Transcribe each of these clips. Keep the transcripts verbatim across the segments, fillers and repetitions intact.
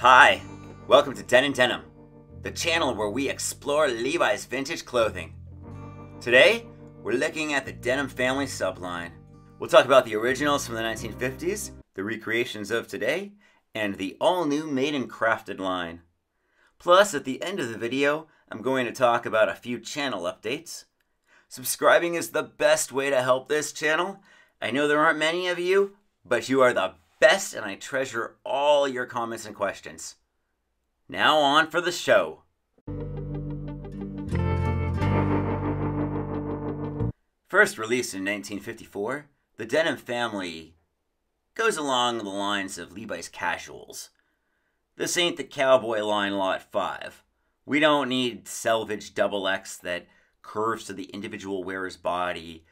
Hi, welcome to Den and Denim, the channel where we explore Levi's vintage clothing. Today, we're looking at the Denim Family subline. We'll talk about the originals from the nineteen fifties, the recreations of today, and the all-new Made and Crafted line. Plus, at the end of the video, I'm going to talk about a few channel updates. Subscribing is the best way to help this channel. I know there aren't many of you, but you are the best, and I treasure all your comments and questions. Now on for the show. First released in nineteen fifty-four, the Denim Family goes along the lines of Levi's Casuals. This ain't the cowboy line Lot five. We don't need selvage double X that curves to the individual wearer's body.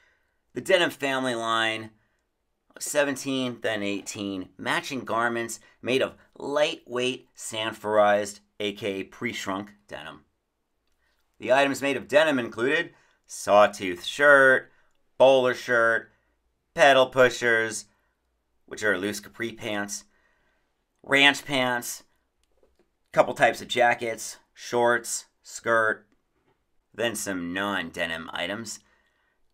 The Denim Family line, seventeen, then eighteen, matching garments made of lightweight sanforized, aka pre-shrunk denim. The items made of denim included sawtooth shirt, bowler shirt, pedal pushers, which are loose capri pants, ranch pants, couple types of jackets, shorts, skirt, then some non-denim items,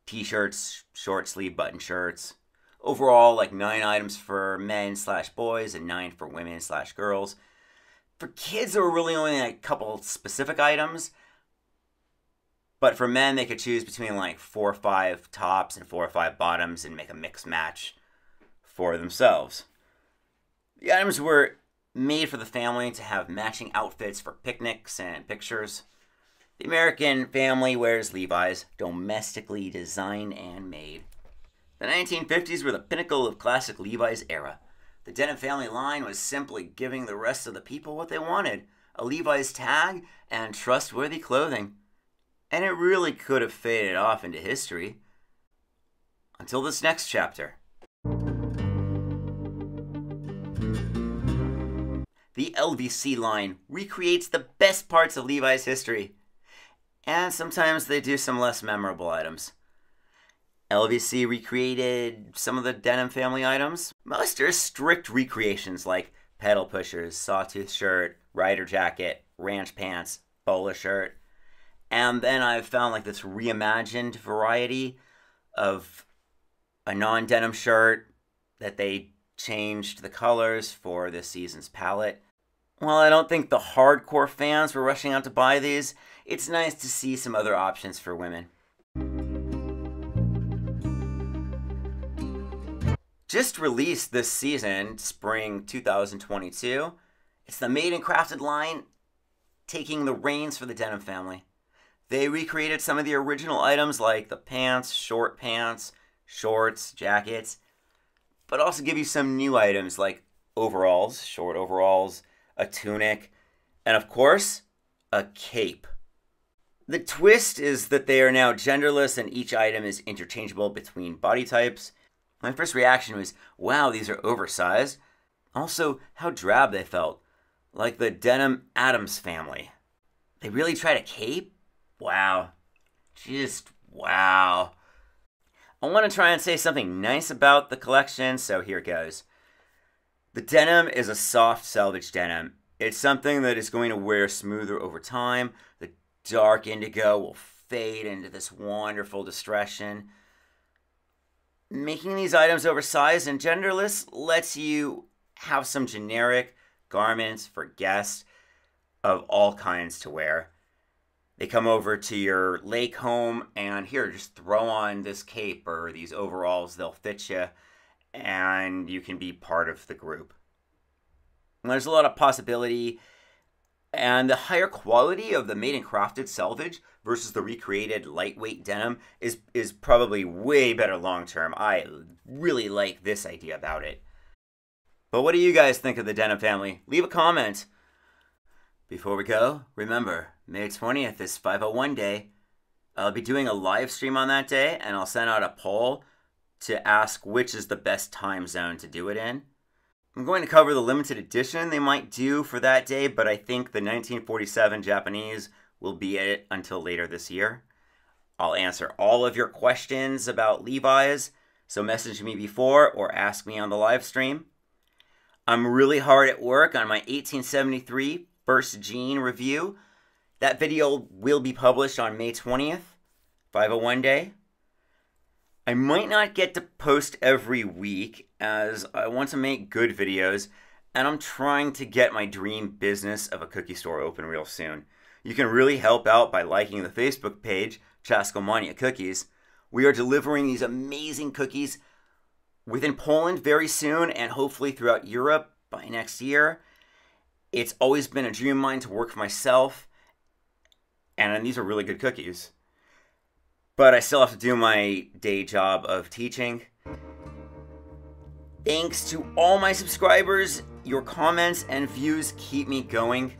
t-shirts, short sleeve button shirts. Overall, like nine items for men slash boys and nine for women slash girls. For kids, there were really only like a couple specific items. But for men, they could choose between like four or five tops and four or five bottoms and make a mix match for themselves. The items were made for the family to have matching outfits for picnics and pictures. The American family wears Levi's, domestically designed and made. The nineteen fifties were the pinnacle of classic Levi's era. The Denim Family line was simply giving the rest of the people what they wanted, a Levi's tag and trustworthy clothing. And it really could have faded off into history until this next chapter. The L V C line recreates the best parts of Levi's history, and sometimes they do some less memorable items. L V C recreated some of the Denim Family items. Most are strict recreations like pedal pushers, sawtooth shirt, rider jacket, ranch pants, bowler shirt. And then I've found like this reimagined variety of a non-denim shirt that they changed the colors for this season's palette. While I don't think the hardcore fans were rushing out to buy these, it's nice to see some other options for women. Just released this season, spring two thousand twenty-two, it's the Made and Crafted line taking the reins for the Denim Family. They recreated some of the original items like the pants, short pants, shorts, jackets, but also give you some new items like overalls, short overalls, a tunic, and of course, a cape. The twist is that they are now genderless and each item is interchangeable between body types. My first reaction was, wow, these are oversized. Also, how drab they felt, like the Denim Adams Family. They really tried a cape? Wow. Just wow. I want to try and say something nice about the collection, so here goes. The denim is a soft selvage denim. It's something that is going to wear smoother over time. The dark indigo will fade into this wonderful distraction. Making these items oversized and genderless lets you have some generic garments for guests of all kinds to wear. They come over to your lake home and here, just throw on this cape or these overalls, they'll fit you, and you can be part of the group. And there's a lot of possibility, and the higher quality of the Made and Crafted selvage versus the recreated lightweight denim is, is probably way better long-term. I really like this idea about it. But what do you guys think of the Denim Family? Leave a comment. Before we go, remember, May twentieth is five oh one day. I'll be doing a live stream on that day, and I'll send out a poll to ask which is the best time zone to do it in. I'm going to cover the limited edition they might do for that day, but I think the nineteen forty-seven Japanese will be it until later this year. I'll answer all of your questions about Levi's, so message me before or ask me on the live stream. I'm really hard at work on my eighteen seventy-three first jean review. That video will be published on May twentieth, five oh one day. I might not get to post every week as I want to make good videos, and I'm trying to get my dream business of a cookie store open real soon. You can really help out by liking the Facebook page, Ciastkomania Cookies. We are delivering these amazing cookies within Poland very soon and hopefully throughout Europe by next year. It's always been a dream of mine to work for myself, and these are really good cookies. But I still have to do my day job of teaching. Thanks to all my subscribers. Your comments and views keep me going.